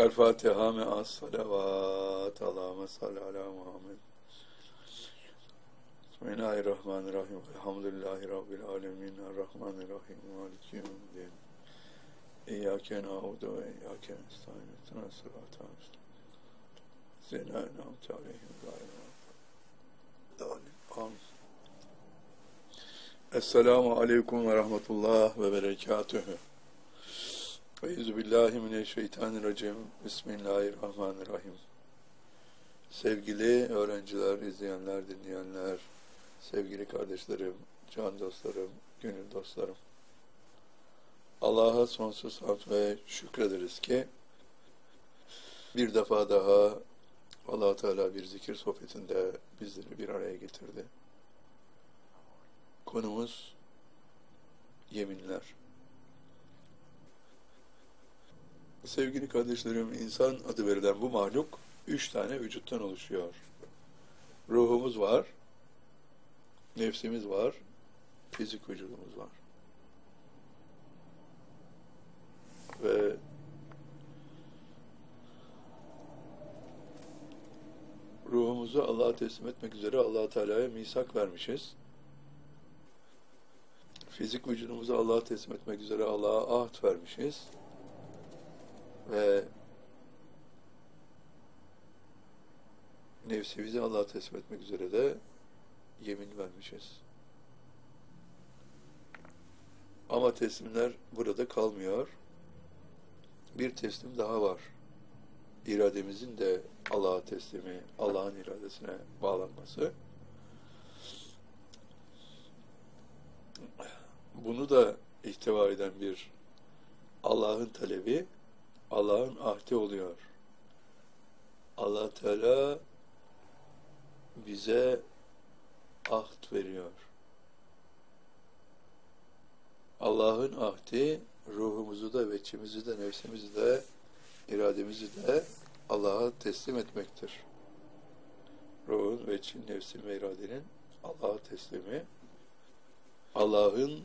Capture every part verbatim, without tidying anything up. El Fatiha me as salavat Allahümme salli ala Muhammed. Bismillahirrahmanirrahim. Elhamdülillahi Rabbil alemin. Errahmanirrahim. Maliki yevmiddin. İyyâke na'budu ve iyyâke nestaîn. İhdinas sıratal mustaqîm. Zînâ en'amte aleyhim gâyril mağdûbi. Esselamu aleyküm ve rahmetullah ve berekatühü. Euzubillahimineşşeytanirracim. Bismillahirrahmanirrahim. Sevgili öğrenciler, izleyenler, dinleyenler, sevgili kardeşlerim, can dostlarım, gönül dostlarım. Allah'a sonsuz hamd ve şükrederiz ki bir defa daha Allah-u Teala bir zikir sohbetinde bizleri bir araya getirdi. Konumuz yeminler. Sevgili kardeşlerim, insan adı verilen bu mahluk üç tane vücuttan oluşuyor. Ruhumuz var, nefsimiz var, fizik vücudumuz var. Ve ruhumuzu Allah'a teslim etmek üzere Allah-u Teala'ya misak vermişiz. Fizik vücudumuzu Allah'a teslim etmek üzere Allah'a ahd vermişiz. Ve nefsimizi Allah'a teslim etmek üzere de yemin vermişiz. Ama teslimler burada kalmıyor. Bir teslim daha var. İrademizin de Allah'a teslimi, Allah'ın iradesine bağlanması. Bunu da ihtiva eden bir Allah'ın talebi, Allah'ın ahdi oluyor. Allah Teala bize ahd veriyor. Allah'ın ahdi ruhumuzu da, veçimizi de, nefsimizi de, irademizi de Allah'a teslim etmektir. Ruhun, veçin, nefsin ve iradenin Allah'a teslimi Allah'ın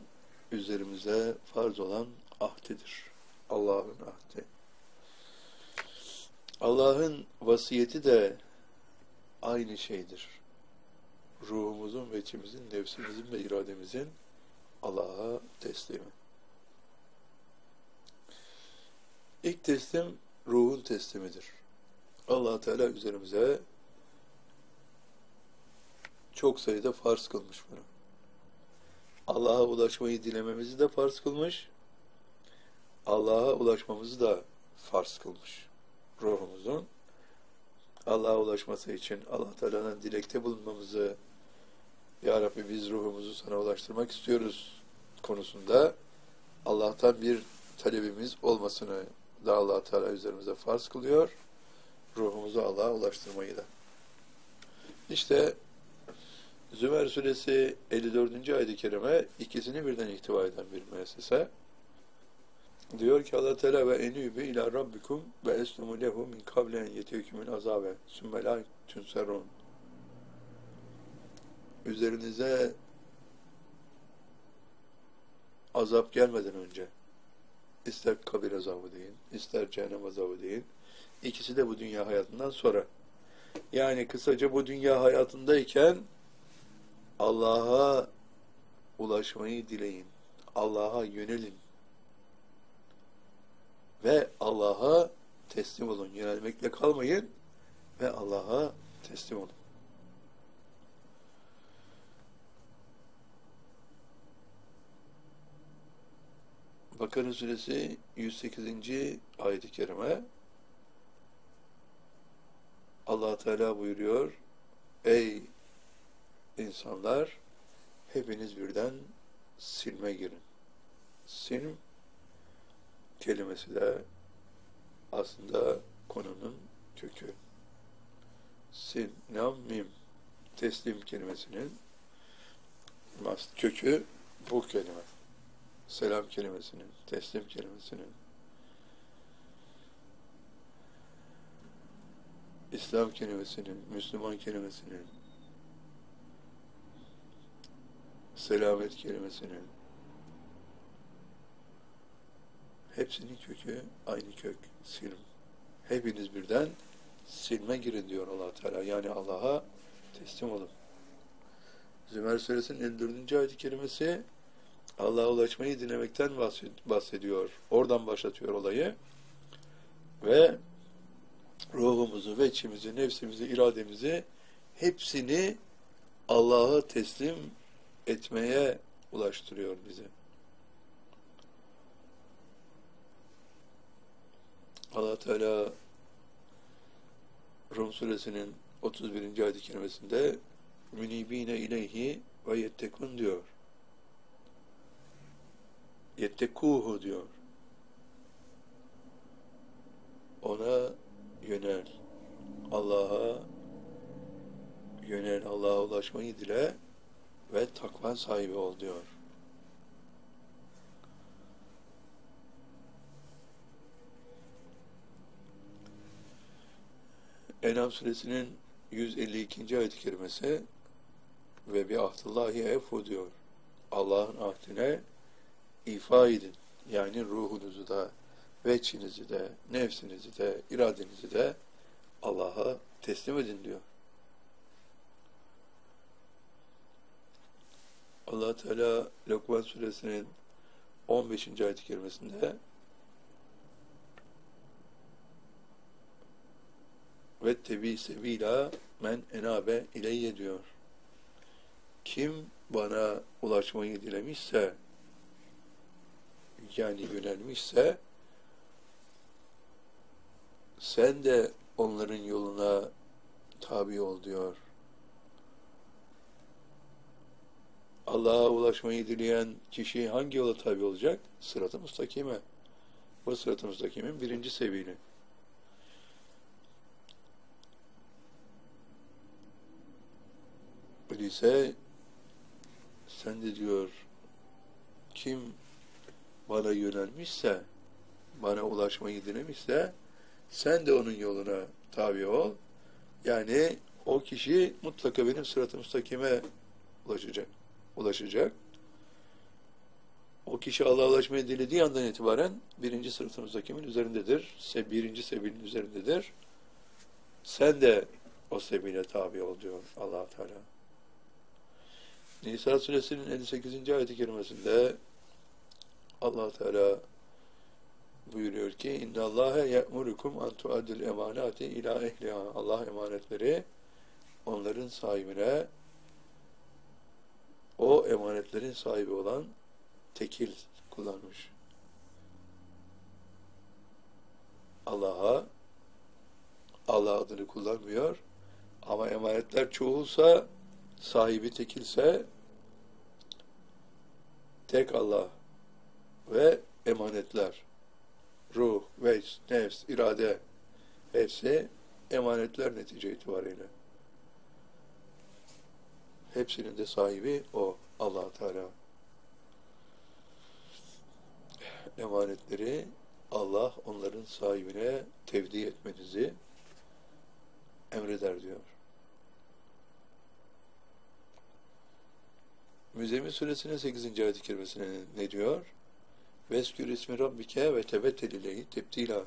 üzerimize farz olan ahdidir. Allah'ın ahdi. Allah'ın vasiyeti de aynı şeydir. Ruhumuzun, veçimizin, nefsimizin ve irademizin Allah'a teslimi. İlk teslim ruhun teslimidir. Allah Teala üzerimize çok sayıda farz kılmış bunu. Allah'a ulaşmayı dilememizi de farz kılmış. Allah'a ulaşmamızı da farz kılmış. Ruhumuzun Allah'a ulaşması için Allah Teala'nın dilekte bulunmamızı, Ya Rabbi biz ruhumuzu sana ulaştırmak istiyoruz konusunda Allah'tan bir talebimiz olmasını da Allah Teala üzerimize farz kılıyor. Ruhumuzu Allah'a ulaştırmayı da. İşte Zümer suresi elli dördüncü ayet-i kerime ikisini birden ihtiva eden bir müessese. Diyor ki Allah Teala ve enübü ila rabbikum ve eslumu lehu min kablen yetihükümün azabe sümme la tünserun. Üzerinize azap gelmeden önce, ister kabir azabı deyin, ister cehennem azabı deyin, ikisi de bu dünya hayatından sonra. Yani kısaca bu dünya hayatındayken Allah'a ulaşmayı dileyin, Allah'a yönelin ve Allah'a teslim olun. Yönelmekle kalmayın ve Allah'a teslim olun. Bakara suresi yüz sekizinci ayet-i kerime Allah Teala buyuruyor: Ey insanlar, hepiniz birden silme girin. Silm kelimesi de aslında konunun kökü. Sin, nam, mim. Teslim kelimesinin kökü bu kelime. Selam kelimesinin, teslim kelimesinin. İslam kelimesinin, Müslüman kelimesinin. Selamet kelimesinin. Hepsinin kökü aynı kök, silm. hepiniz birden silme girin diyor Allah Teala. Yani Allah'a teslim olun. Zümer Suresinin elli dördüncü ayet-i kerimesi Allah'a ulaşmayı dinlemekten bahsediyor. Oradan başlatıyor olayı. Ve ruhumuzu, veçimizi, nefsimizi, irademizi hepsini Allah'a teslim etmeye ulaştırıyor bizi. Allah Teala Rum Suresinin otuz birinci ayet-i kerimesinde münibine ileyhi ve yettekun diyor. Yettekuhu diyor. Ona yönel. Allah'a yönel. Allah'a ulaşmayı dile ve takva sahibi ol diyor. En'am suresinin yüz elli ikinci ayet-i kerimesi ve bi ahdillahi evfu diyor. Allah'ın ahdine ifa edin. Yani ruhunuzu da, veçinizi de, nefsinizi de, iradenizi de Allah'a teslim edin diyor. Allah Teala Lokman suresinin on beşinci ayet-i kerimesinde ve tebi sebila men enabe ileyye diyor. Kim bana ulaşmayı dilemişse, yani yönelmişse, sen de onların yoluna tabi ol diyor. Allah'a ulaşmayı dileyen kişi hangi yola tabi olacak? Sırat-ı müstakime. Bu sırat-ı müstakimin birinci seviyeli. Öyleyse sen de diyor, kim bana yönelmişse, bana ulaşmayı dilemişse, sen de onun yoluna tabi ol. Yani o kişi mutlaka benim sırat-ı müstakime ulaşacak. ulaşacak. O kişi Allah'a ulaşmayı dilediği andan itibaren birinci sırat-ı müstakimin üzerindedir. Birinci sebilin üzerindedir. Sen de o sebile tabi ol diyor Allah-u Teala. Nisa suresinin elli sekizinci ayet-i kerimesinde Allah-u Teala buyuruyor ki inna Allahe ye'murukum an tu'addul emanati ila ehliha. Allah emanetleri onların sahibine, o emanetlerin sahibi olan tekil kullanmış. Allah'a, Allah adını kullanmıyor ama emanetler çoğulsa, sahibi tekilse tek Allah ve emanetler, ruh, veç, nefs, irade hepsi emanetler netice itibariyle. Hepsinin de sahibi o, Allah Teala. Emanetleri Allah onların sahibine tevdi etmenizi emreder diyor. Müzemin suresinin sekizinci ayet-i kerimesine ne diyor? Veskür ismi Rabbike ve tebettel ileyi tebdila.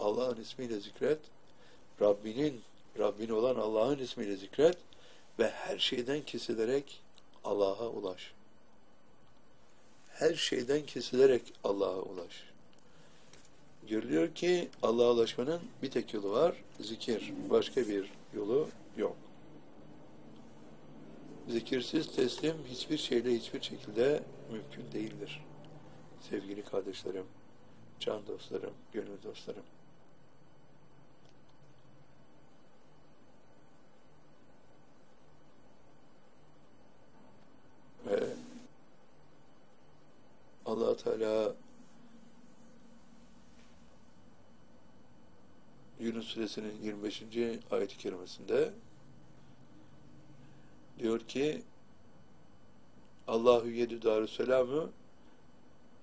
Allah'ın ismiyle zikret. Rabbinin, Rabbin olan Allah'ın ismiyle zikret. Ve her şeyden kesilerek Allah'a ulaş. Her şeyden kesilerek Allah'a ulaş. Görülüyor ki Allah'a ulaşmanın bir tek yolu var. Zikir. Başka bir yolu yok. Zikirsiz teslim hiçbir şeyle, hiçbir şekilde mümkün değildir. Sevgili kardeşlerim, can dostlarım, gönül dostlarım. Ve Allah Teala Yunus suresinin yirmi beşinci ayet-i kerimesinde diyor ki Allahü yedü darüsselamü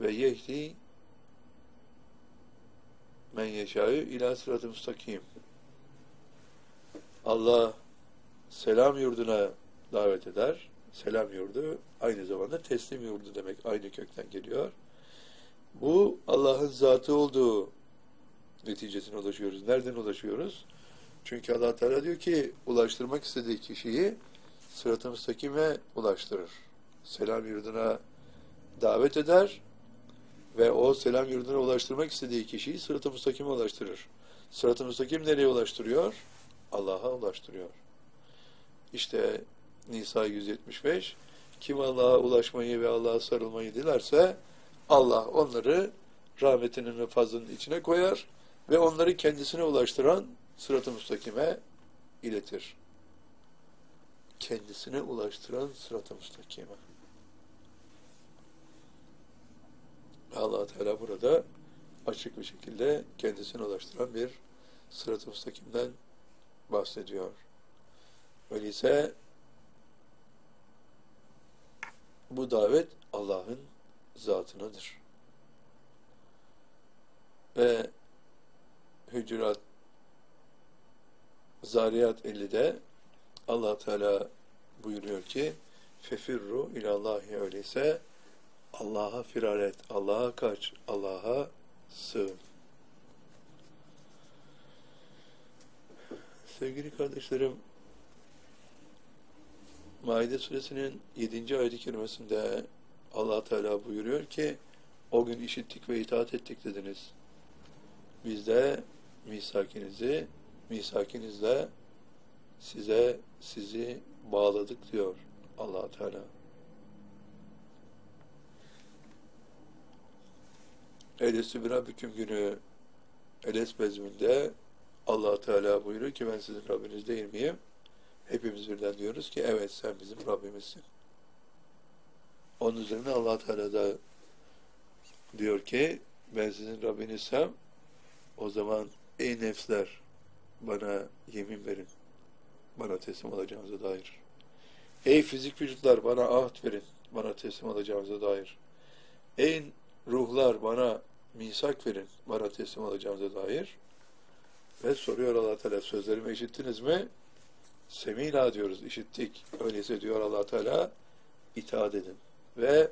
ve yehdi men yeşâ'ü ilâ sırat-ı müstakîm. Allah selam yurduna davet eder. Selam yurdu aynı zamanda teslim yurdu demek, aynı kökten geliyor. Bu Allah'ın zatı olduğu neticesine ulaşıyoruz. Nereden ulaşıyoruz? Çünkü Allah Teala diyor ki ulaştırmak istediği kişiyi sırat-ı müstakime ulaştırır. Selam yurduna davet eder ve o selam yurduna ulaştırmak istediği kişiyi sırat-ı müstakime ulaştırır. Sırat-ı müstakim nereye ulaştırıyor? Allah'a ulaştırıyor. İşte Nisa yüz yetmiş beş, kim Allah'a ulaşmayı ve Allah'a sarılmayı dilerse Allah onları rahmetinin ve fazlının içine koyar ve onları kendisine ulaştıran sırat-ı müstakime iletir. Kendisine ulaştıran sırat-ı müstakime. Allah Teala burada açık bir şekilde kendisine ulaştıran bir sırat-ı müstakimden bahsediyor. Öyleyse bu davet Allah'ın zatındadır. Ve Hücurat Zariyat ellide Allah Teala buyuruyor ki fefirru ilallahi, öyleyse Allah'a firar et, Allah'a kaç, Allah'a sığın. Sevgili kardeşlerim, Maide suresinin yedinci ayet-i kerimesinde Allah Teala buyuruyor ki o gün işittik ve itaat ettik dediniz. Biz de misakinizi, misakinizle size sizi bağladık diyor Allah Teala. Elestü bi Rabbiküm günü Eles bezminde Allah Teala buyuruyor ki ben sizin Rabbiniz değil miyim? Hepimiz birden diyoruz ki evet sen bizim Rabbimizsin. Onun üzerine Allah Teala da diyor ki ben sizin Rabbinizsem o zaman ey nefsler bana yemin verin. Bana teslim olacağınıza dair. Ey fizik vücutlar bana ahd verin. Bana teslim olacağınıza dair. Ey ruhlar bana misak verin. Bana teslim olacağınıza dair. Ve soruyor Allah Teala sözlerimi işittiniz mi? Semînâ diyoruz, işittik. Öyleyse diyor Allah Teala itaat edin. Ve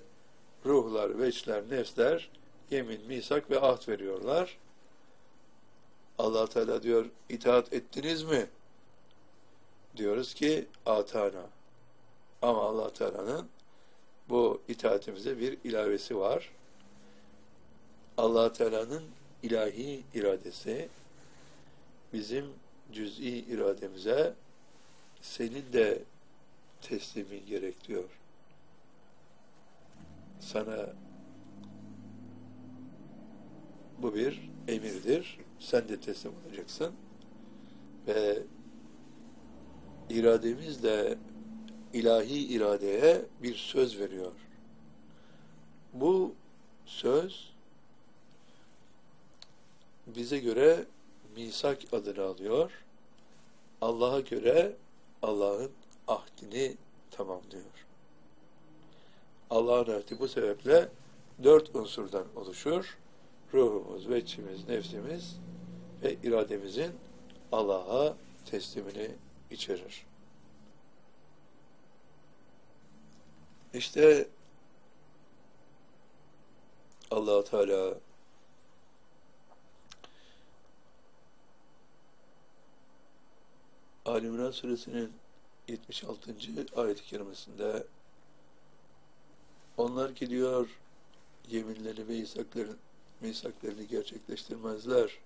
ruhlar, veçler, nefsler yemin, misak ve ahd veriyorlar. Allah Teala diyor itaat ettiniz mi? Diyoruz ki atana. Ama Allah Teala'nın bu itaatimize bir ilavesi var. Allah Teala'nın ilahi iradesi bizim cüz'i irademize senin de teslimin gerek diyor. Sana bu bir emirdir. Sen de teslim olacaksın. Ve irademizle ilahi iradeye bir söz veriyor. Bu söz bize göre misak adını alıyor. Allah'a göre Allah'ın ahdini tamamlıyor. Allah'ın ahdi bu sebeple dört unsurdan oluşur. Ruhumuz, veçimiz, nefsimiz ve irademizin Allah'a teslimini içerir. İşte Allah Teala Ali İmran suresinin yetmiş altıncı ayet-i kerimesinde onlar ki diyor yeminleri ve misaklarını, misaklarını gerçekleştirmezler.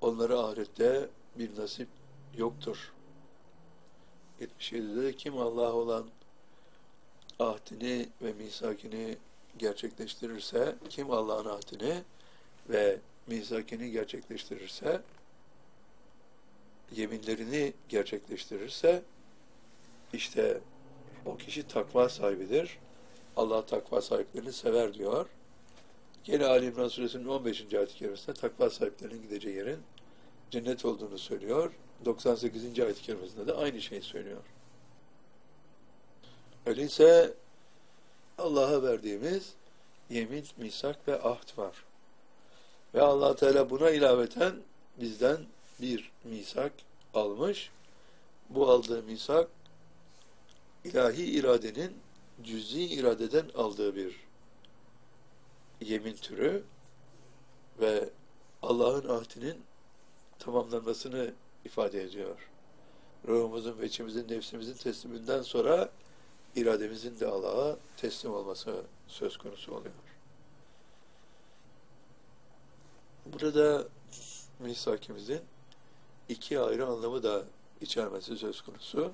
Onlara ahirette bir nasip yoktur. yetmiş yedide de kim Allah'a olan ahdini ve misakini gerçekleştirirse, kim Allah'ın ahdini ve misakini gerçekleştirirse, yeminlerini gerçekleştirirse işte o kişi takva sahibidir. Allah takva sahiplerini sever diyor. Gene Ali İmran suresinin on beşinci ayet-i kerimesinde takva sahiplerinin gideceği yerin cennet olduğunu söylüyor. doksan sekizinci ayet-i kerimesinde de aynı şeyi söylüyor. Öyleyse Allah'a verdiğimiz yemin, misak ve ahd var. Ve Allah Teala buna ilaveten bizden bir misak almış. Bu aldığı misak ilahi iradenin cüz'i iradeden aldığı bir yemin türü ve Allah'ın ahdinin tamamlanmasını ifade ediyor. Ruhumuzun ve içimizin, nefsimizin tesliminden sonra irademizin de Allah'a teslim olması söz konusu oluyor. Burada mishakimizin iki ayrı anlamı da içermesi söz konusu.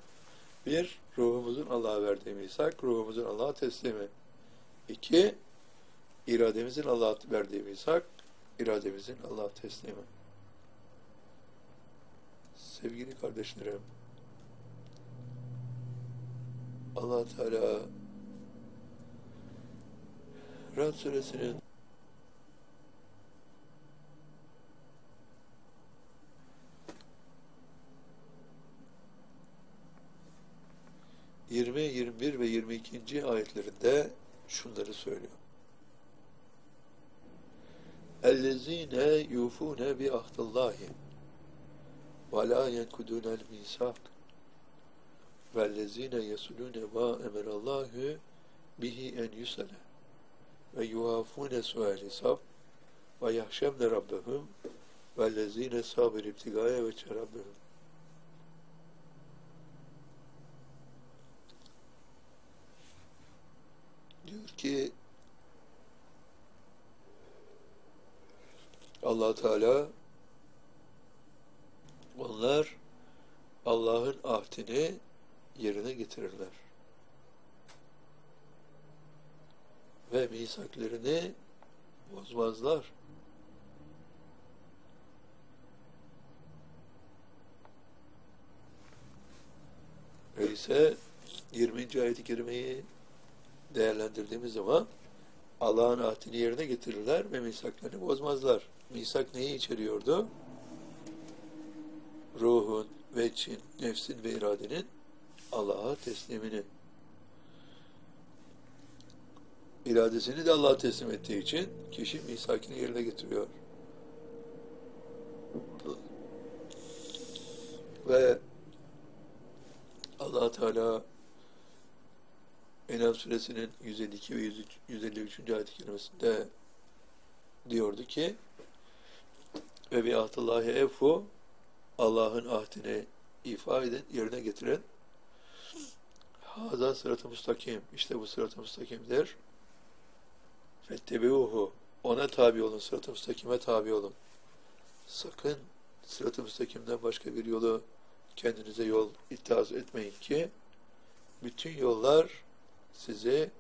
Bir, ruhumuzun Allah'a verdiği misak, ruhumuzun Allah'a teslimi. İki, irademizin Allah'a verdiği misak, irademizin Allah'a teslimi. Sevgili kardeşlerim, Allah Teala Ra'd suresinin yirmi, yirmi bir ve yirmi iki. ayetlerinde şunları söylüyor. اَلَّذ۪ينَ يُوفُونَ بِعَهْدِ اللّٰهِ وَلَا يَنْكُدُونَ الْمِيثَاقَ وَالَّذ۪ينَ يَصُلُونَ مَا اَمَرَ اللّٰهُ بِهِ اَنْ يُصَلَ وَيُوَافُونَ سُوءَ الْحِسَابِ وَيَخْشَوْنَ رَبَّهُمْ وَالَّذ۪ينَ صَبَرُوا ابْتِغَاءَ وَجْهِ رَبِّهِمْ. Diyor ki Allah Teala, onlar Allah'ın ahdini yerine getirirler ve misaklarını bozmazlar. Öyleyse yirminci. ayet-i kerimeyi değerlendirdiğimiz zaman Allah'ın ahdini yerine getirirler ve misaklarını bozmazlar. Misak neyi içeriyordu? Ruhun, vechin, nefsin ve iradenin Allah'a teslimini. İradesini de Allah'a teslim ettiği için kişi misakını yerine getiriyor. Ve Allah Teala Enam suresinin yüz elli iki ve yüz elli üç. ayet-i kerimesinde diyordu ki ve bi ahdillahi evfu, Allah'ın ahdini ifa edin, yerine getirin. Haza sırat-ı müstakim, işte bu sırat-ı müstakimdir. Fettebiuhu, ona tabi olun, sırat-ı müstakime tabi olun. Sakın sırat-ı müstakimden başka bir yolu kendinize yol iddiaz etmeyin ki bütün yollar sizi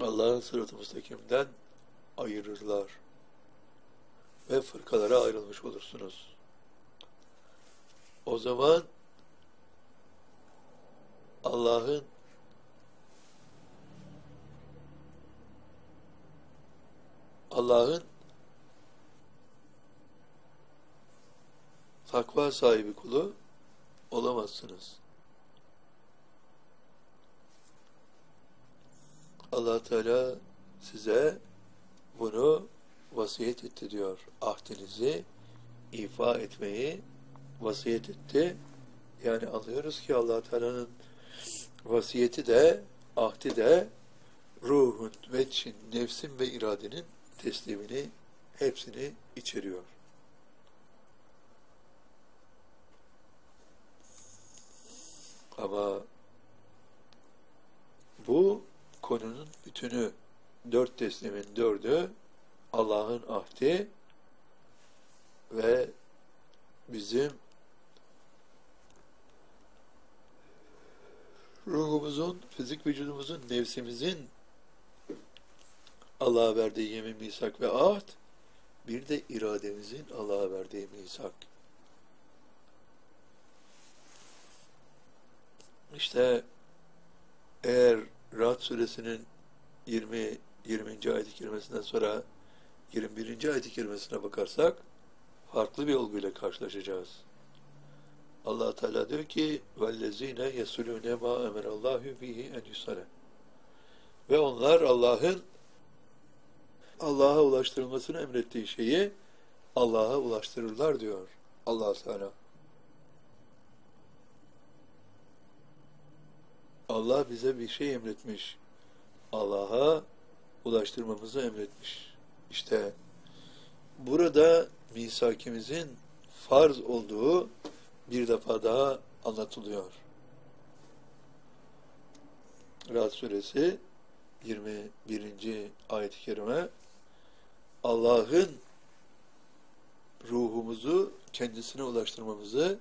Allah'ın sırat-ı müstakimden ayırırlar ve fırkalara ayrılmış olursunuz. O zaman Allah'ın Allah'ın takva sahibi kulu olamazsınız. Allah Teala size bunu vasiyet etti diyor. Ahdinizi ifa etmeyi vasiyet etti. Yani anlıyoruz ki Allah Teala'nın vasiyeti de, ahdi de ruhun, vechin, nefsin ve iradenin teslimini, hepsini içeriyor. Ama bu konunun bütünü, dört teslimin dördü Allah'ın ahdi ve bizim ruhumuzun, fizik vücudumuzun, nefsimizin Allah'a verdiği yemin, misak ve ahd, bir de irademizin Allah'a verdiği misak. İşte eğer Ra'd suresinin yirmi, yirminci. ayet-i kerimesinden sonra yirmi birinci. ayet-i kerimesine bakarsak farklı bir olguyla karşılaşacağız. Allah Teala diyor ki وَالَّذ۪ينَ يَسُلُونَ مَا اَمَرَ اللّٰهُ بِهِ اَنْ يُسَلَ. Ve onlar Allah'ın Allah'a ulaştırılmasını emrettiği şeyi Allah'a ulaştırırlar diyor Allah Teala. Allah bize bir şey emretmiş, Allah'a ulaştırmamızı emretmiş. İşte burada misakimizin farz olduğu bir defa daha anlatılıyor. Ra'd suresi yirmi birinci ayet-i kerime Allah'ın ruhumuzu kendisine ulaştırmamızı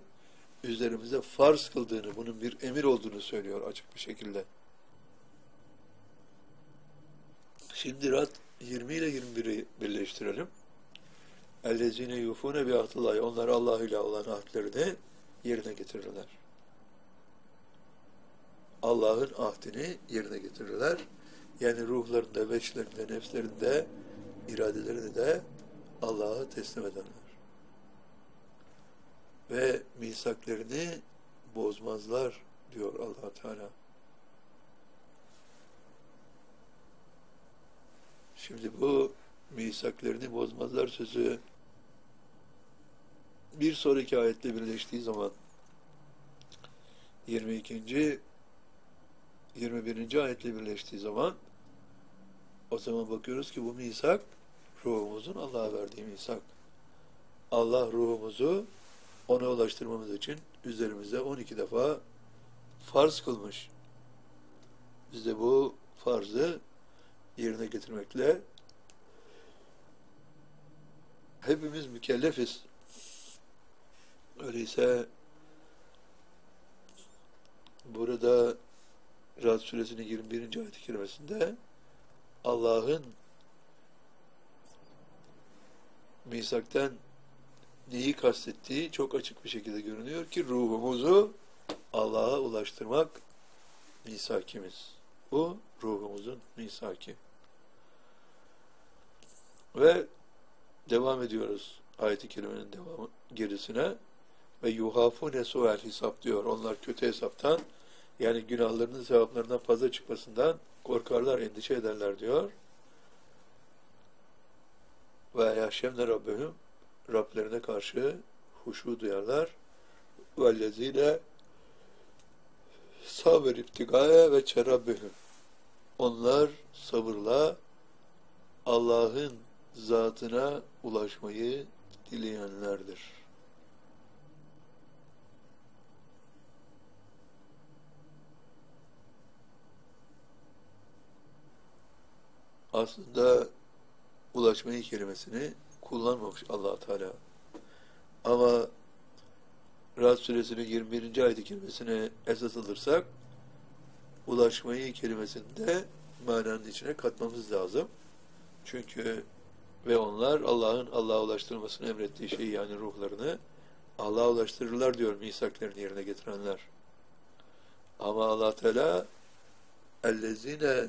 üzerimize farz kıldığını, bunun bir emir olduğunu söylüyor açık bir şekilde. Şimdi Ra'd yirmi ile yirmi biri birleştirelim. Ellezine yufune bi ahdillahi. Onlar Allah ile olan ahdlerini yerine getirirler. Allah'ın ahdini yerine getirirler. Yani ruhlarında, veçlerinde, nefslerinde, iradelerini de Allah'a teslim ederler. Ve misaklerini bozmazlar diyor Allah Teala. Şimdi bu misaklerini bozmazlar sözü bir sonraki ayetle birleştiği zaman yirmi ikinci yirmi birinci ayetle birleştiği zaman o zaman bakıyoruz ki bu misak ruhumuzun Allah'a verdiği misak. Allah ruhumuzu ona ulaştırmamız için üzerimize on iki defa farz kılmış. Biz de bu farzı yerine getirmekle hepimiz mükellefiz. Öyleyse burada Ra'd suresinin yirmi birinci ayet-i kerimesinde Allah'ın misaktan neyi kastettiği çok açık bir şekilde görünüyor ki ruhumuzu Allah'a ulaştırmak misakimiz. Bu ruhumuzun misaki. Ve devam ediyoruz ayet-i kerimenin devamı gerisine ve yuhafune su'el hisap diyor. Onlar kötü hesaptan, yani günahlarının sevaplarından fazla çıkmasından korkarlar, endişe ederler diyor. Ve yahşemne rabbehum. Rablerine karşı huşu duyarlar. Vellezine sabır ibtigaya ve çerabbehum. Onlar sabırla Allah'ın zatına ulaşmayı dileyenlerdir. Aslında ulaşmayı kelimesini kullanmamış Allah Teala. Ama Ra'd suresinin yirmi birinci ayet-i kerimesine esas alırsak ulaşmayı kelimesini de mananın içine katmamız lazım. Çünkü ve onlar Allah'ın Allah'a ulaştırmasını emrettiği şeyi, yani ruhlarını Allah'a ulaştırırlar diyor misaklarını yerine getirenler. Ama Allah Teala ellezine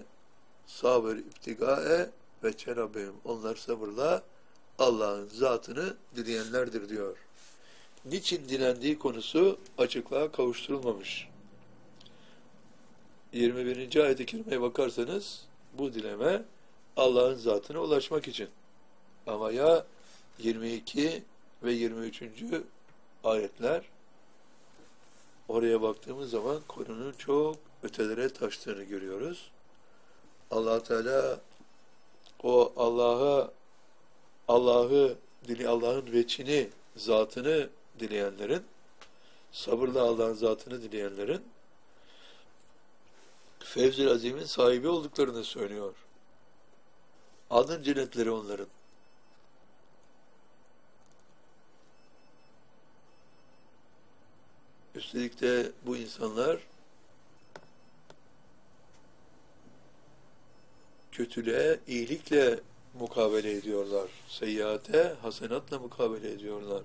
sabır ibtigae ve çerabim. Onlar sabırla Allah'ın zatını dileyenlerdir diyor. Niçin dilendiği konusu açıklığa kavuşturulmamış. yirmi birinci ayet-i kerimeye bakarsanız bu dileme Allah'ın zatına ulaşmak için. Ama ya yirmi iki ve yirmi üçüncü ayetler, oraya baktığımız zaman konunun çok ötelere taştığını görüyoruz. Allah Teala o Allah'a Allah'ı dili Allah'ın veçini, zatını dileyenlerin, sabırla Allah'ın zatını dileyenlerin fevz-i azimin sahibi olduklarını söylüyor. Adın cennetleri onların. Üstelik de bu insanlar kötülüğe iyilikle mukabele ediyorlar. Seyyate hasenatla mukabele ediyorlar.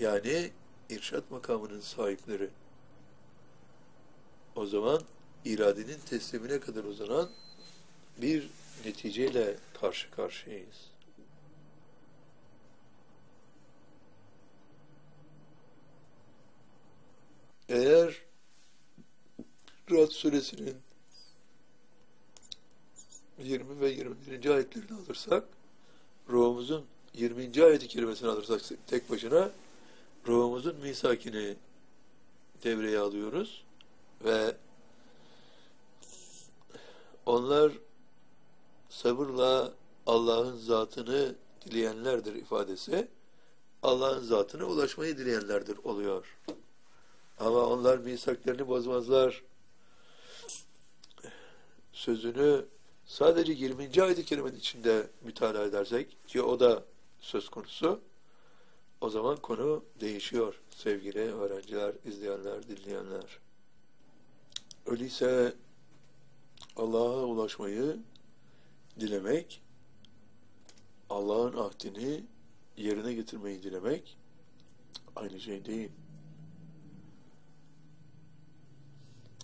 Yani irşat makamının sahipleri. O zaman iradenin teslimine kadar uzanan bir neticeyle karşı karşıyayız. Eğer Ra'd suresinin yirmi ve yirmi birinci ayetlerini alırsak, ruhumuzun yirminci ayet-i kerimesini alırsak tek başına ruhumuzun misakini devreye alıyoruz ve onlar sabırla Allah'ın zatını dileyenlerdir ifadesi Allah'ın zatına ulaşmayı dileyenlerdir oluyor. Ama onlar misaklarını bozmazlar. Sözünü sadece yirminci ayet-i kerimenin içinde mütalaa edersek ki o da söz konusu, o zaman konu değişiyor sevgili öğrenciler, izleyenler, dinleyenler. Öyleyse Allah'a ulaşmayı dilemek, Allah'ın ahdini yerine getirmeyi dilemek aynı şey değil.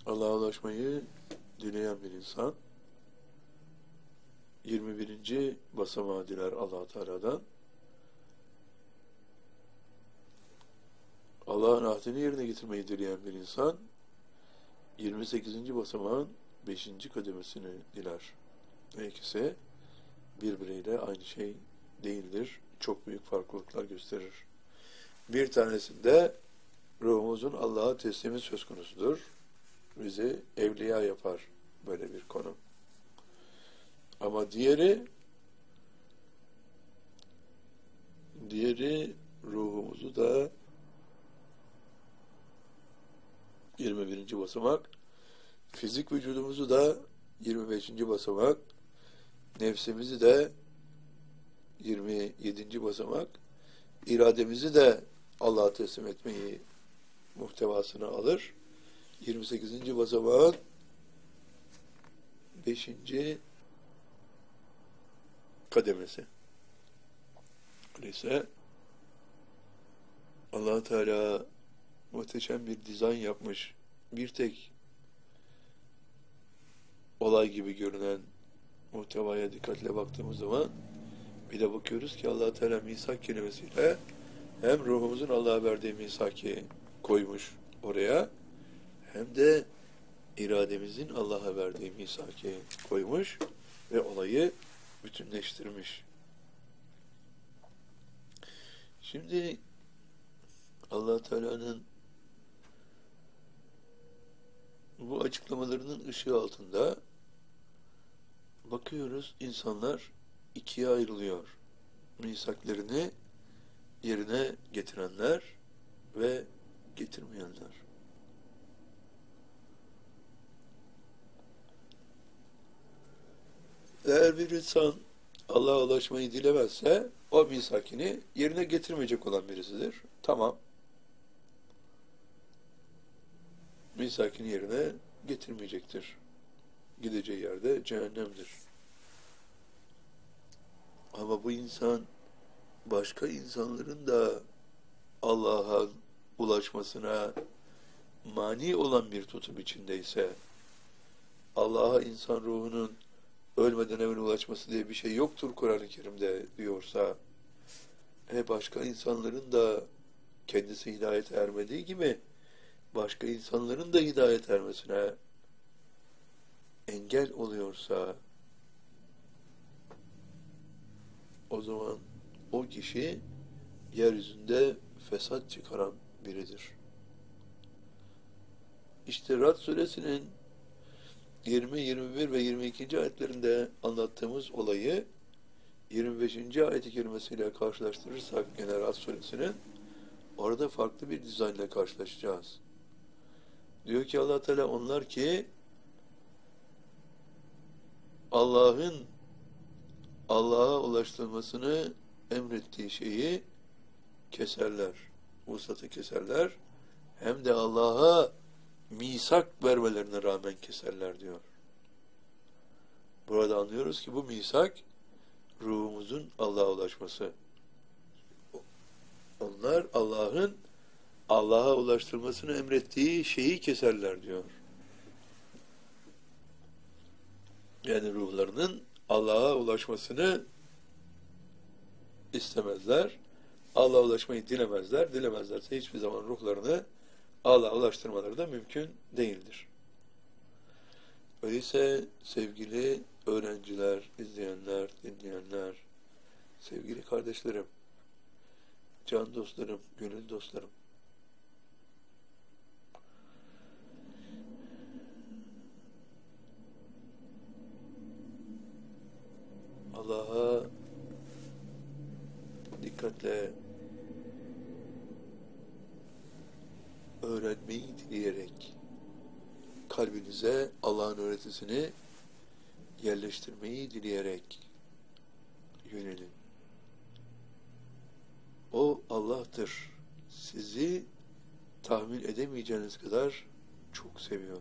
Allah'a ulaşmayı dileyen bir insan yirmi birinci basamağı diler Allah-u Teala'dan. Allah'ın ahdini yerine getirmeyi dileyen bir insan yirmi sekizinci basamağın beşinci kademesini diler. Ve ikisi birbiriyle aynı şey değildir. Çok büyük farklılıklar gösterir. Bir tanesinde ruhumuzun Allah'a teslimi söz konusudur. Bizi evliya yapar böyle bir konu. Ama diğeri diğeri ruhumuzu da yirmi birinci basamak, fizik vücudumuzu da yirmi beşinci basamak, nefsimizi de yirmi yedinci basamak, irademizi de Allah'a teslim etmeyi muhtevasına alır. yirmi sekizinci basamağın beşinci kademesi. Öyleyse Allah-u Teala muhteşem bir dizayn yapmış. Bir tek olay gibi görünen muhtevaya dikkatle baktığımız zaman bir de bakıyoruz ki Allah-u Teala misak kelimesiyle hem ruhumuzun Allah'a verdiği misaki koymuş oraya, hem de irademizin Allah'a verdiği misaki koymuş ve olayı bütünleştirmiş. Şimdi Allah Teala'nın bu açıklamalarının ışığı altında bakıyoruz, insanlar ikiye ayrılıyor. Misaklarını yerine getirenler ve getirmeyenler. Eğer bir insan Allah'a ulaşmayı dilemezse o misakini yerine getirmeyecek olan birisidir. Tamam. Misakini yerine getirmeyecektir. Gideceği yerde cehennemdir. Ama bu insan başka insanların da Allah'a ulaşmasına mani olan bir tutum içindeyse, Allah'a insan ruhunun ölmeden evvel ulaşması diye bir şey yoktur Kur'an-ı Kerim'de diyorsa, e başka insanların da kendisi hidayete ermediği gibi başka insanların da hidayet ermesine engel oluyorsa, o zaman o kişi yeryüzünde fesat çıkaran biridir. İşte Ra'd suresinin yirmi, yirmi bir ve yirmi iki. ayetlerinde anlattığımız olayı yirmi beşinci ayet-i kerimesiyle karşılaştırırsak gene Ra'd suresinin, orada farklı bir dizaynla karşılaşacağız. Diyor ki Allah Teala, onlar ki Allah'ın Allah'a ulaştırmasını emrettiği şeyi keserler, vuslatı keserler, hem de Allah'a misak vermelerine rağmen keserler diyor. Burada anlıyoruz ki bu misak ruhumuzun Allah'a ulaşması. Onlar Allah'ın Allah'a ulaştırmasını emrettiği şeyi keserler diyor. Yani ruhlarının Allah'a ulaşmasını istemezler. Allah'a ulaşmayı dilemezler. Dilemezlerse hiçbir zaman ruhlarını Allah'a ulaştırmaları da mümkün değildir. Öyleyse sevgili öğrenciler, izleyenler, dinleyenler, sevgili kardeşlerim, can dostlarım, gönül dostlarım, Allah'a dikkatle öğrenmeyi dileyerek kalbinize Allah'ın öğretisini yerleştirmeyi dileyerek yönelin. O Allah'tır. Sizi tahmin edemeyeceğiniz kadar çok seviyor.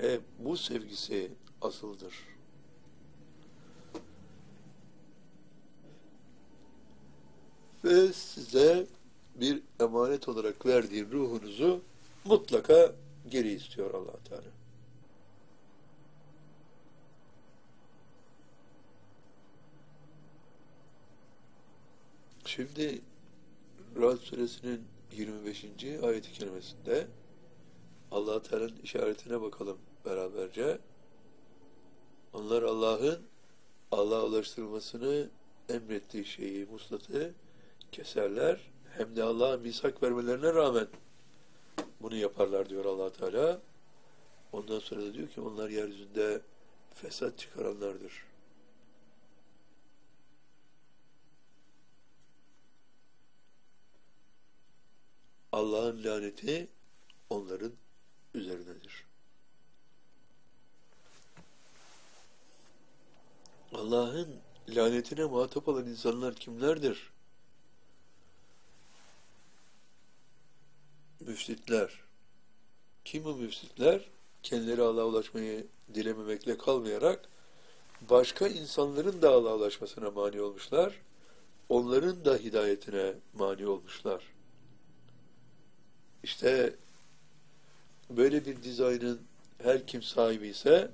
E bu sevgisi asıldır. Ve size bir emanet olarak verdiği ruhunuzu mutlaka geri istiyor Allah Teala. Şimdi Ra'd suresinin yirmi beşinci ayet-i kerimesinde Allah Teala'nın işaretine bakalım beraberce. Onlar Allah'ın Allah'a ulaştırmasını emrettiği şeyi, muslatı keserler. Hem de Allah'a misak vermelerine rağmen bunu yaparlar diyor Allah Teala. Ondan sonra da diyor ki onlar yeryüzünde fesat çıkaranlardır. Allah'ın laneti onların üzerinedir. Allah'ın lanetine muhatap olan insanlar kimlerdir? Müfsitler. Kim bu müfsitler? Kendileri Allah'a ulaşmayı dilememekle kalmayarak başka insanların da Allah'a ulaşmasına mani olmuşlar. Onların da hidayetine mani olmuşlar. İşte böyle bir dizaynın her kim sahibi ise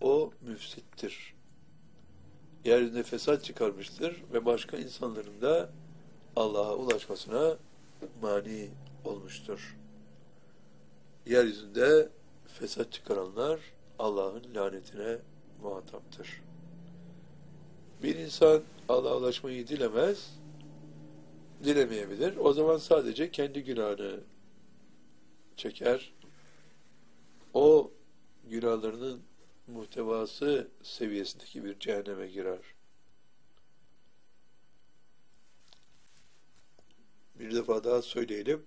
o müfsittir. Yeryüzünde fesat çıkarmıştır ve başka insanların da Allah'a ulaşmasına mani olmuştur. Yeryüzünde fesat çıkaranlar Allah'ın lanetine muhataptır. Bir insan Allah'a ulaşmayı dilemez, dilemeyebilir. O zaman sadece kendi günahını çeker. O günahlarının muhtevası seviyesindeki bir cehenneme girer. Bir defa daha söyleyelim.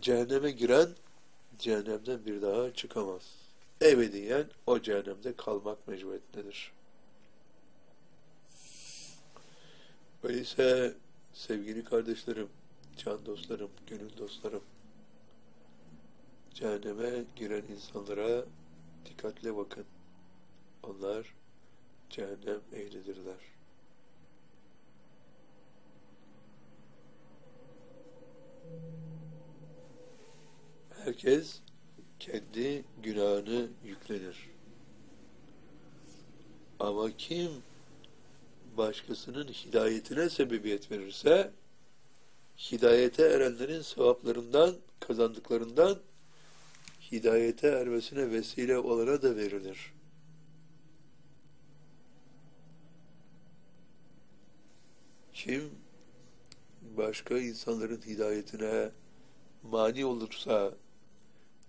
Cehenneme giren cehennemden bir daha çıkamaz. Ebediyen o cehennemde kalmak mecburiyetindedir. Öyleyse sevgili kardeşlerim, can dostlarım, gönül dostlarım, cehenneme giren insanlara dikkatle bakın. Onlar cehennem ehlidirler. Herkes kendi günahını yüklenir. Ama kim başkasının hidayetine sebebiyet verirse, hidayete erenlerin sevaplarından, kazandıklarından hidayete ermesine vesile olana da verilir. Kim başka insanların hidayetine mani olursa,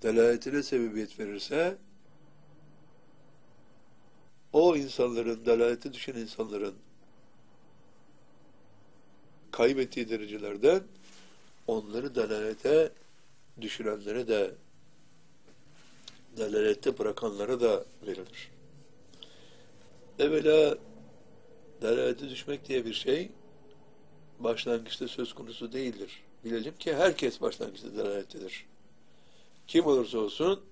delaletine sebebiyet verirse, o insanların, delalete düşen insanların kaybettiği derecelerden onları dalalete düşürenlere de, dalalette bırakanlara da verilir. Evvela dalalete düşmek diye bir şey başlangıçta söz konusu değildir. Bilelim ki herkes başlangıçta dalalettedir. Kim olursa olsun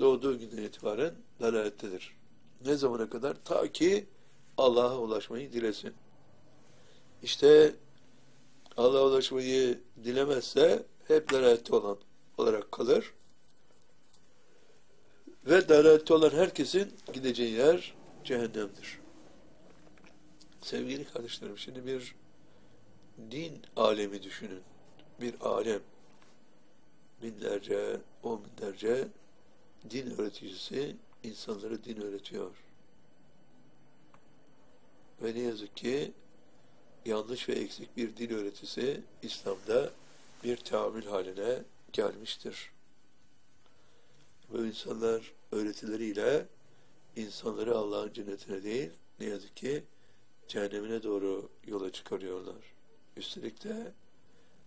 doğduğu günden itibaren dalalettedir. Ne zamana kadar? Ta ki Allah'a ulaşmayı dilesin. İşte Allah'a ulaşmayı dilemezse hep dalalette olan olarak kalır. Ve dalalette olan herkesin gideceği yer cehennemdir. Sevgili kardeşlerim, şimdi bir din alemi düşünün. Bir alem. Binlerce, on binlerce din öğreticisi insanlara din öğretiyor. Ve ne yazık ki yanlış ve eksik bir din öğretisi İslam'da bir teamül haline gelmiştir. Bu insanlar öğretileriyle insanları Allah'ın cennetine değil, ne yazık ki cehennemine doğru yola çıkarıyorlar. Üstelik de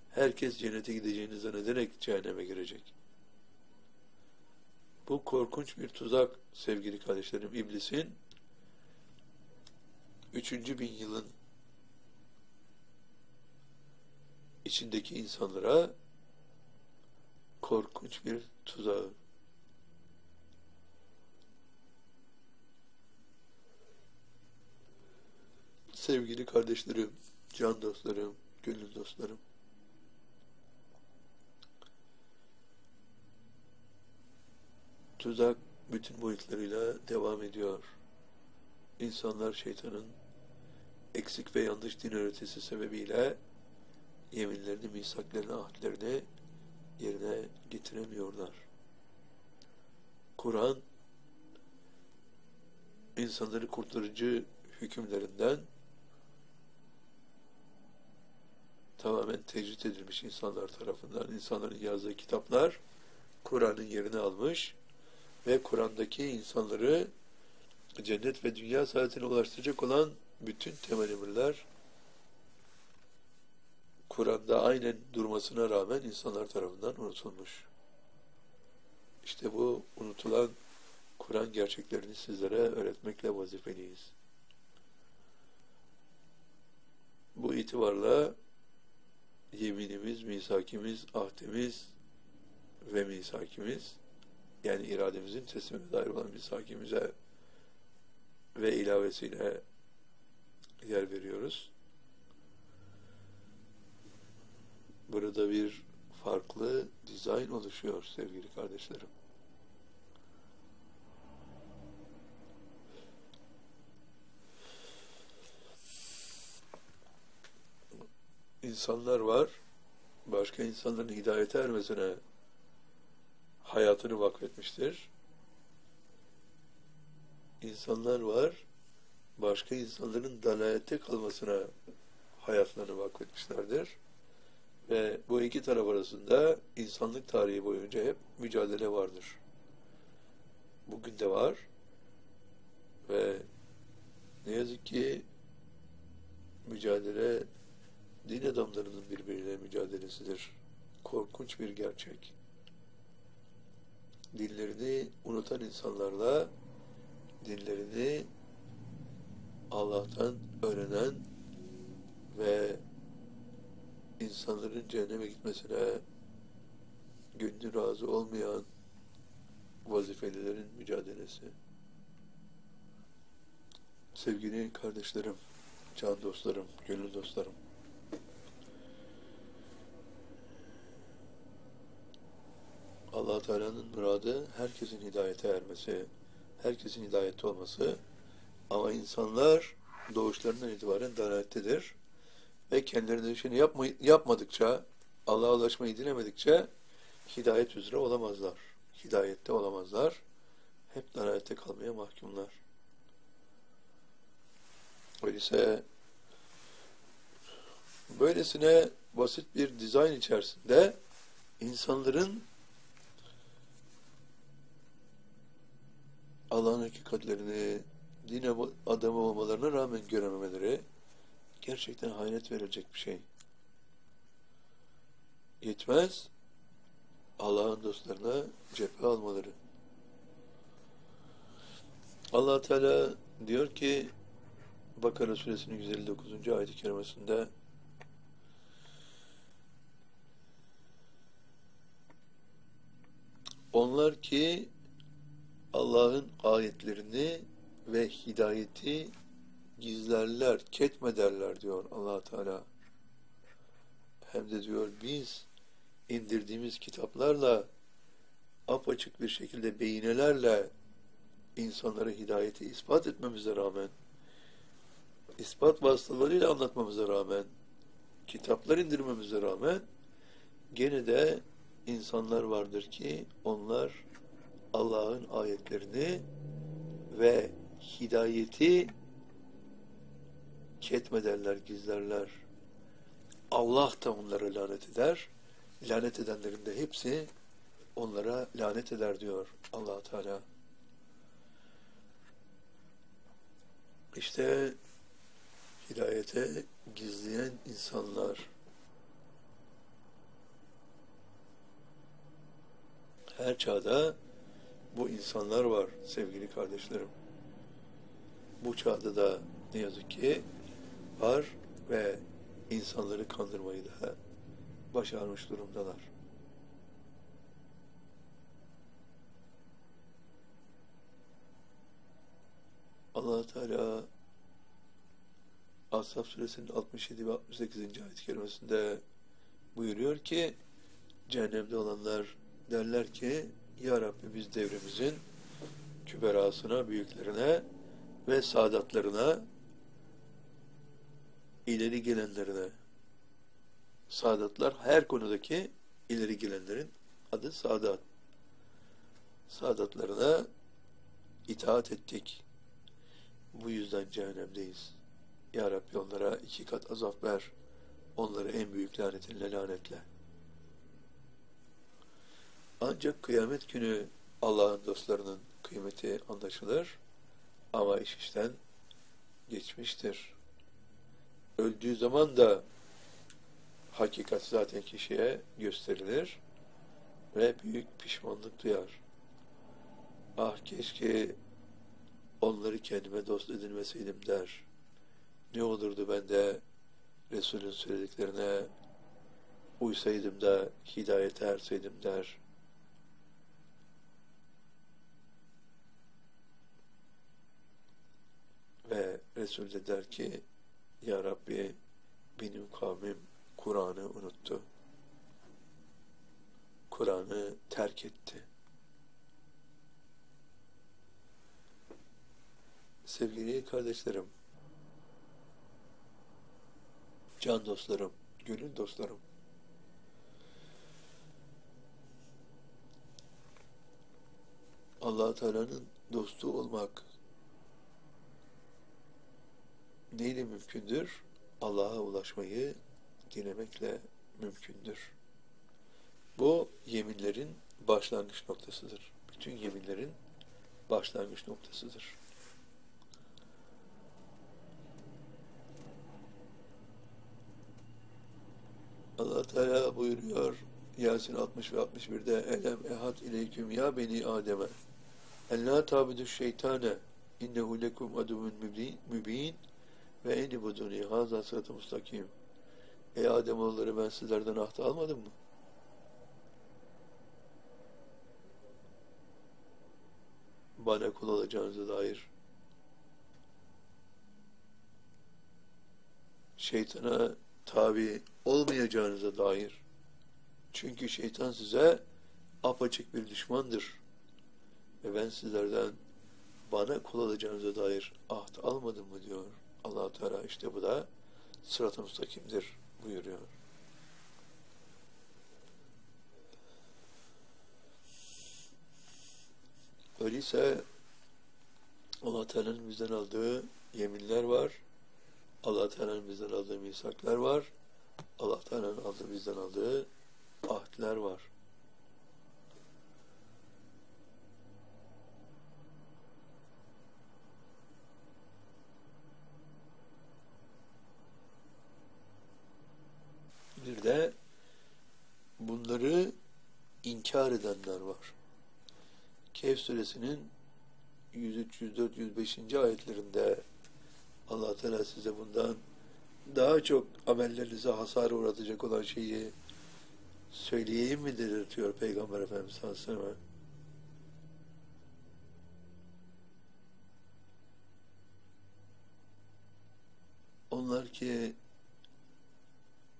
herkes cennete gideceğini zannederek cehenneme girecek. Bu korkunç bir tuzak sevgili kardeşlerim. İblisin üçüncü bin yılın içindeki insanlara korkunç bir tuzağı. Sevgili kardeşlerim, can dostlarım, gönül dostlarım, tuzak bütün boyutlarıyla devam ediyor. İnsanlar şeytanın eksik ve yanlış din öğretisi sebebiyle yeminlerini, misaklerini, ahitlerini yerine getiremiyorlar. Kur'an, insanları kurtarıcı hükümlerinden tamamen tecrit edilmiş insanlar tarafından. İnsanların yazdığı kitaplar Kur'an'ın yerini almış ve Kur'an'daki insanları cennet ve dünya saadetine ulaştıracak olan bütün temel emirler Kur'an'da aynen durmasına rağmen insanlar tarafından unutulmuş. İşte bu unutulan Kur'an gerçeklerini sizlere öğretmekle vazifeliyiz. Bu itibarla yeminimiz, misakimiz, ahdimiz ve misakimiz, yani irademizin teslimine dair olan misakimize ve ilavesiyle yer veriyoruz. Burada bir farklı dizayn oluşuyor sevgili kardeşlerim. İnsanlar var, başka insanların hidayete ermesine hayatını vakfetmiştir. İnsanlar var, başka insanların dalalette kalmasına hayatlarını vakfetmişlerdir. Ve bu iki taraf arasında insanlık tarihi boyunca hep mücadele vardır. Bugün de var. Ve ne yazık ki mücadele din adamlarının birbiriyle mücadelesidir. Korkunç bir gerçek. Dinlerini unutan insanlarla dinlerini Allah'tan öğrenen ve insanların cehenneme gitmesine gönlü razı olmayan vazifelilerin mücadelesi. Sevgili kardeşlerim, can dostlarım, gönül dostlarım, Allah-u Teala'nın muradı herkesin hidayete ermesi, herkesin hidayette olması, ama insanlar doğuşlarından itibaren dalalettedir. Ve kendilerine düşeni yapma, yapmadıkça, Allah'a ulaşmayı dilemedikçe hidayet üzere olamazlar. Hidayette olamazlar. Hep dalalette kalmaya mahkumlar. Öyleyse böylesine basit bir dizayn içerisinde insanların Allah'ın hakikatlerini din adamı olmalarına rağmen görememeleri gerçekten hayret verilecek bir şey. Yetmez, Allah'ın dostlarına cephe almaları. Allah Teala diyor ki Bakara suresinin yüz elli dokuzuncu ayet-i kerimesinde onlar ki Allah'ın ayetlerini ve hidayeti gizlerler, ketmederler diyor Allah Teala. Hem de diyor biz indirdiğimiz kitaplarla apaçık bir şekilde beyinelerle insanlara hidayeti ispat etmemize rağmen, ispat vasıtalarıyla anlatmamıza rağmen, kitaplar indirmemize rağmen gene de insanlar vardır ki onlar Allah'ın ayetlerini ve hidayeti ketmederler, gizlerler. Allah da onlara lanet eder. Lanet edenlerin de hepsi onlara lanet eder diyor Allah Teala. İşte hidayete gizleyen insanlar, her çağda bu insanlar var sevgili kardeşlerim. Bu çağda da ne yazık ki var ve insanları kandırmayı da başarmış durumdalar. Allah-u Teala Ashab suresinin altmış yedi ve altmış sekizinci ayet-i kerimesinde buyuruyor ki, cehennemde olanlar derler ki, Ya Rabbi biz devrimizin küberasına, büyüklerine ve saadatlarına, ileri gelenlerine. Saadatlar her konudaki ileri gelenlerin adı saadat. Saadatlarına itaat ettik. Bu yüzden cehennemdeyiz. Ya Rabbi onlara iki kat azap ver. Onları en büyük lanetinle lanetle. Ancak kıyamet günü Allah'ın dostlarının kıymeti anlaşılır. Ama iş işten geçmiştir. Öldüğü zaman da hakikat zaten kişiye gösterilir ve büyük pişmanlık duyar. Ah keşke onları kendime dost edinmeseydim der. Ne olurdu ben de Resul'ün söylediklerine uysaydım da hidayete erseydim der. Ve Resul de der ki, Ya Rabbi benim kavmim Kur'an'ı unuttu. Kur'an'ı terk etti. Sevgili kardeşlerim, can dostlarım, gönül dostlarım, Allah-u Teala'nın dostu olmak neyle mümkündür? Allah'a ulaşmayı dilemekle mümkündür. Bu yeminlerin başlangıç noktasıdır. Bütün yeminlerin başlangıç noktasıdır. Allah Teala buyuruyor Yasin altmış ve altmış bir'de Elem ehad ileyküm ya beni Adem'e en la tabidu şeytane innehu lekum aduvun mübin ve eni buduni haza sıratı mustakim. Ey Ademoğulları, ben sizlerden ahd almadım mı? Bana kul olacağınıza dair. Şeytana tabi olmayacağınıza dair. Çünkü şeytan size apaçık bir düşmandır. Ve ben sizlerden bana kul olacağınıza dair ahd almadım mı diyor Allah-u Teala. İşte bu da sırat-ı müstakimdir buyuruyor. Öyleyse Allah-u Teala'nın bizden aldığı yeminler var. Allah-u Teala'nın bizden aldığı misaklar var. Allah-u Teala'nın aldığı, bizden aldığı ahdler var. Bir de bunları inkar edenler var. Kehf suresinin yüz üç, yüz dört, yüz beş. ayetlerinde Allah Teala size bundan daha çok amellerinize hasar uğratacak olan şeyi söyleyeyim mi dedirtiyor Peygamber Efendimiz sallallahu aleyhi ve sellem. Onlar ki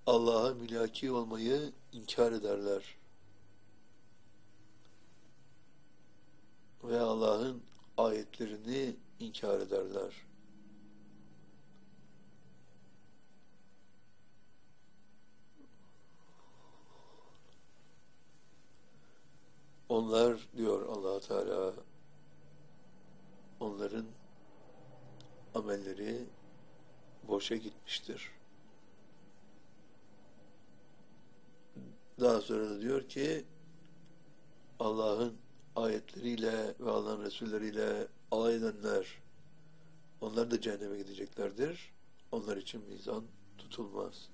Allah'a mülaki olmayı inkar ederler. Ve Allah'ın ayetlerini inkar ederler. Onlar diyor Allah-u Teala, onların amelleri boşa gitmiştir. Daha sonra da diyor ki, Allah'ın ayetleriyle ve Allah'ın Resulleriyle alay edenler, onlar da cehenneme gideceklerdir. Onlar için mizan tutulmaz.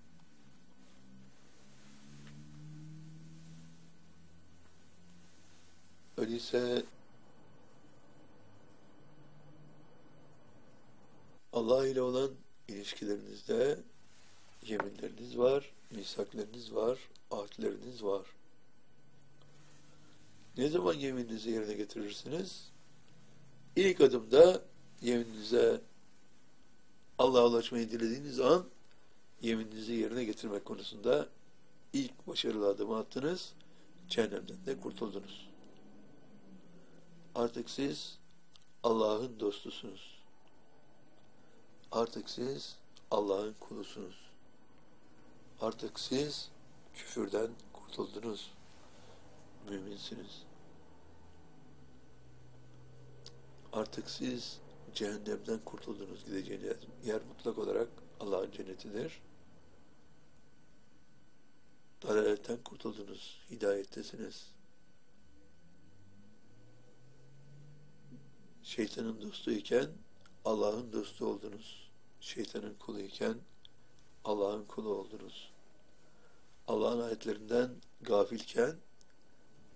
Öyleyse Allah ile olan ilişkilerinizde yeminleriniz var, misaklarınız var, ahitleriniz var. Ne zaman yemininizi yerine getirirsiniz? İlk adımda yemininize, Allah'a ulaşmayı dilediğiniz an yemininizi yerine getirmek konusunda ilk başarılı adımı attınız, cehennemden de kurtuldunuz. Artık siz Allah'ın dostusunuz. Artık siz Allah'ın kulusunuz. Artık siz küfürden kurtuldunuz. Müminsiniz. Artık siz cehennemden kurtuldunuz. Gideceğiniz yer mutlak olarak Allah'ın cennetidir. Dalaletten kurtuldunuz. Hidayettesiniz. Şeytanın dostu iken Allah'ın dostu oldunuz. Şeytanın kulu iken Allah'ın kulu oldunuz. Allah'ın ayetlerinden gafilken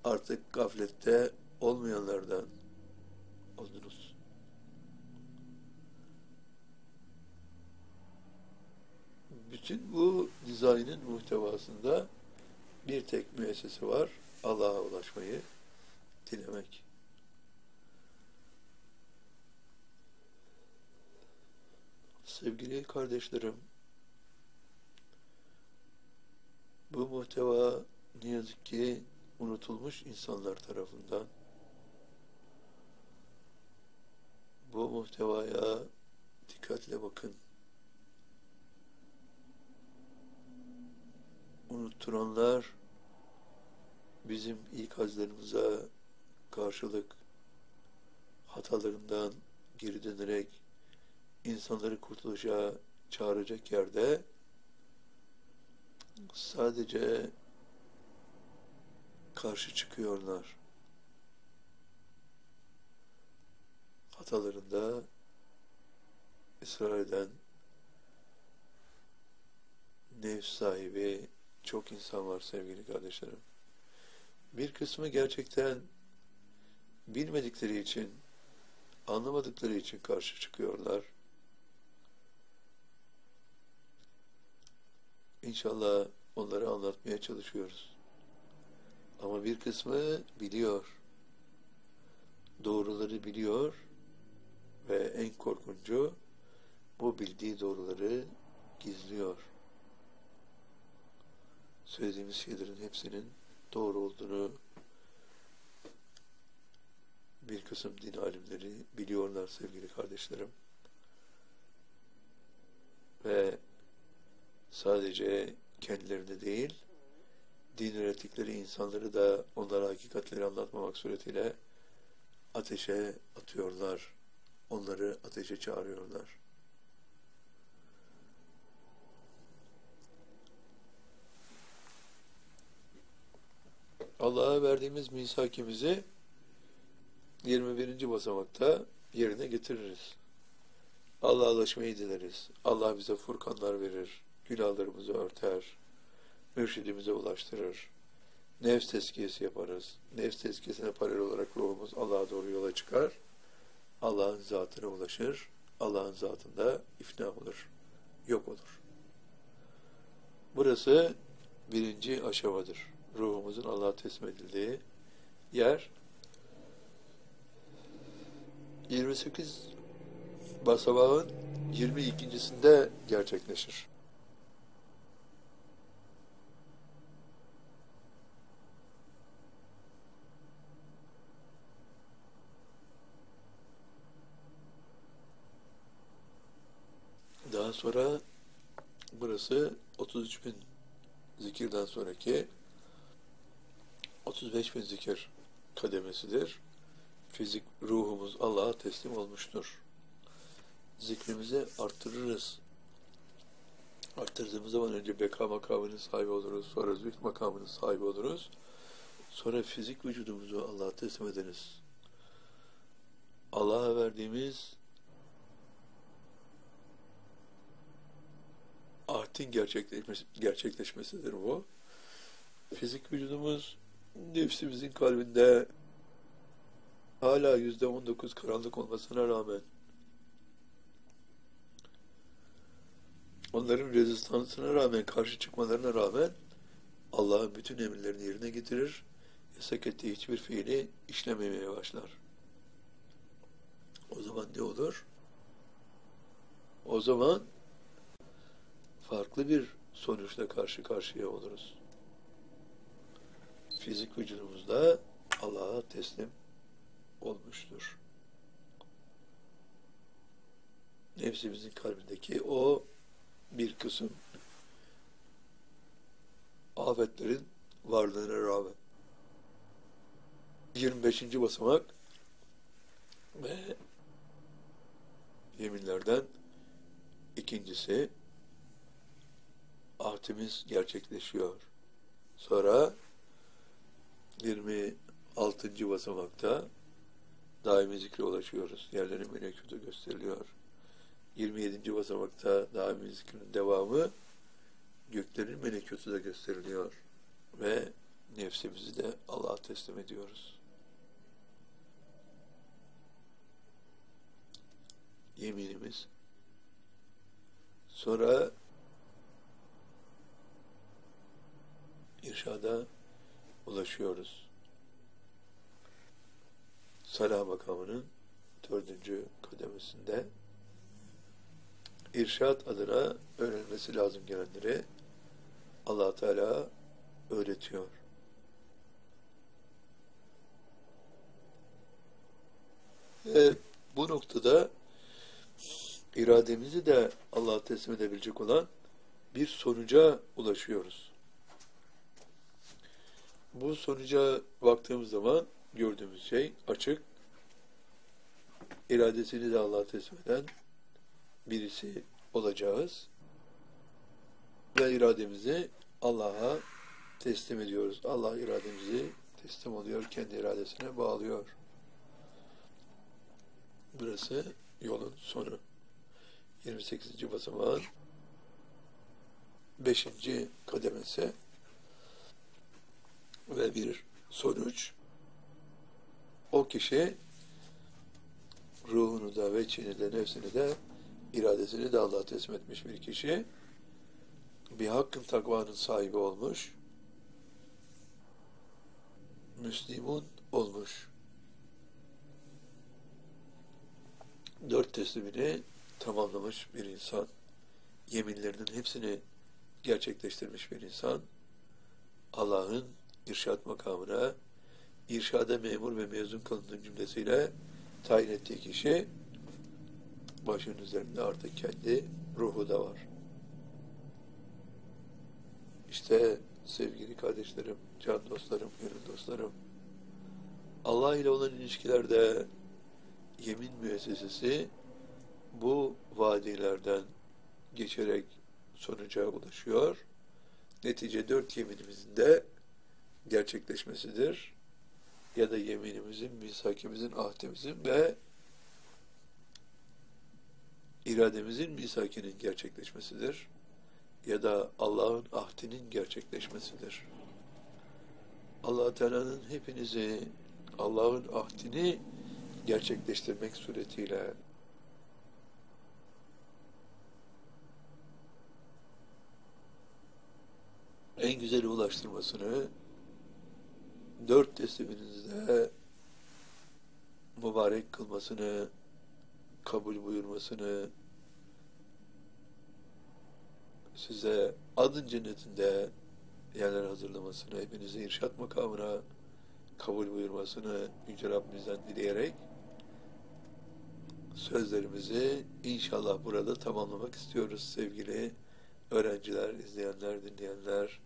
artık gaflette olmayanlardan oldunuz. Bütün bu dizaynın muhtevasında bir tek müessesi var. Allah'a ulaşmayı dilemek. Sevgili kardeşlerim, bu muhteva ne yazık ki unutulmuş insanlar tarafından, bu muhtevaya dikkatle bakın. Unutturanlar bizim ikazlarımıza karşılık hatalarından geri dönerek insanları kurtuluşa çağıracak yerde sadece karşı çıkıyorlar. Hatalarında ısrar eden nefs sahibi çok insan var sevgili kardeşlerim. Bir kısmı gerçekten bilmedikleri için, anlamadıkları için karşı çıkıyorlar. İnşallah onları anlatmaya çalışıyoruz. Ama bir kısmı biliyor. Doğruları biliyor ve en korkuncu bu bildiği doğruları gizliyor. Söylediğimiz şeylerin hepsinin doğru olduğunu bir kısım din alimleri biliyorlar sevgili kardeşlerim. Ve sadece kendilerine değil, din öğrettikleri insanları da onlara hakikatleri anlatmamak suretiyle ateşe atıyorlar. Onları ateşe çağırıyorlar. Allah'a verdiğimiz misakimizi yirmi birinci basamakta yerine getiririz. Allah'a ulaşmayı dileriz. Allah bize furkanlar verir. Günahlarımızı örter. Mürşidimize ulaştırır. Nefs tezkiyesi yaparız. Nefs tezkiyesine paralel olarak ruhumuz Allah'a doğru yola çıkar. Allah'ın zatına ulaşır. Allah'ın zatında ifna olur. Yok olur. Burası birinci aşamadır. Ruhumuzun Allah'a teslim edildiği yer. yirmi sekiz basamağın yirmi ikincisinde gerçekleşir. Daha sonra burası otuz üç bin zikirden sonraki otuz beş bin zikir kademesidir. Fizik ruhumuz Allah'a teslim olmuştur. Zikrimizi arttırırız. Arttırdığımız zaman önce beka makamının sahibi oluruz. Sonra zühd makamının sahibi oluruz. Sonra fizik vücudumuzu Allah'a teslim ederiz. Allah'a verdiğimiz saadetin gerçekleşmesi, gerçekleşmesidir bu. Fizik vücudumuz nefsimizin kalbinde hala yüzde on dokuz karanlık olmasına rağmen onların rezistansına rağmen, karşı çıkmalarına rağmen Allah'ın bütün emirlerini yerine getirir. Yasak ettiği hiçbir fiili işlememeye başlar. O zaman ne olur? O zaman farklı bir sonuçla karşı karşıya oluruz. Fizik vücudumuzda Allah'a teslim olmuştur. Nefsimizin kalbindeki o bir kısım afetlerin varlığına rağmen. yirmi beşinci basamak ve yeminlerden ikincisi, ahdimiz gerçekleşiyor. Sonra yirmi altıncı basamakta daimi zikre ulaşıyoruz. Yerleri melekûta gösteriliyor. yirmi yedinci basamakta daimi zikrin devamı göklerin melekûtu da gösteriliyor. Ve nefsimizi de Allah'a teslim ediyoruz. Yeminimiz. Sonra irşada ulaşıyoruz. Salah makamının dördüncü kademesinde irşad adına öğrenilmesi lazım gelenleri Allah Teala öğretiyor. Ve bu noktada irademizi de Allah'a teslim edebilecek olan bir sonuca ulaşıyoruz. Bu sonuca baktığımız zaman gördüğümüz şey açık. İradesini de Allah'a teslim eden birisi olacağız. Ve irademizi Allah'a teslim ediyoruz. Allah irademizi teslim oluyor, kendi iradesine bağlıyor. Burası yolun sonu. yirmi sekizinci basamağın beşinci kademesi ve bir sonuç. O kişi ruhunu da ve içini de nefsini de iradesini de Allah'a teslim etmiş bir kişi. Bir hakkın takvanın sahibi olmuş. Müslimun olmuş. Dört teslimini tamamlamış bir insan, yeminlerinin hepsini gerçekleştirmiş bir insan, Allah'ın irşad makamına, irşada memur ve mezun kılındığı cümlesiyle tayin ettiği kişi, başının üzerinde artık kendi ruhu da var. İşte sevgili kardeşlerim, can dostlarım, gönül dostlarım, Allah ile olan ilişkilerde yemin müessesesi bu vadilerden geçerek sonuca ulaşıyor. Netice dört yeminimizin de gerçekleşmesidir. Ya da yeminimizin, misakimizin, ahdimizin ve irademizin misakinin gerçekleşmesidir. Ya da Allah'ın ahdinin gerçekleşmesidir. Allah Teala'nın hepinizi Allah'ın ahdini gerçekleştirmek suretiyle en güzeli ulaştırmasını dört tesliminizde mübarek kılmasını, kabul buyurmasını, size adın cennetinde yerler hazırlamasını, hepinizi irşad makamına kabul buyurmasını Yüce Rabbimizden dileyerek sözlerimizi inşallah burada tamamlamak istiyoruz sevgili öğrenciler, izleyenler, dinleyenler.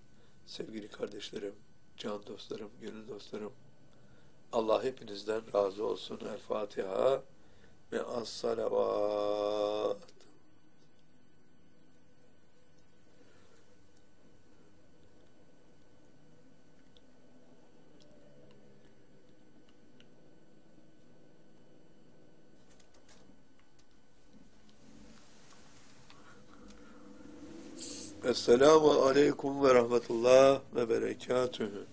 Sevgili kardeşlerim, can dostlarım, gönül dostlarım, Allah hepinizden razı olsun. El Fatiha ve as-salavat. Esselamu aleyküm ve rahmetullah ve berekatühü.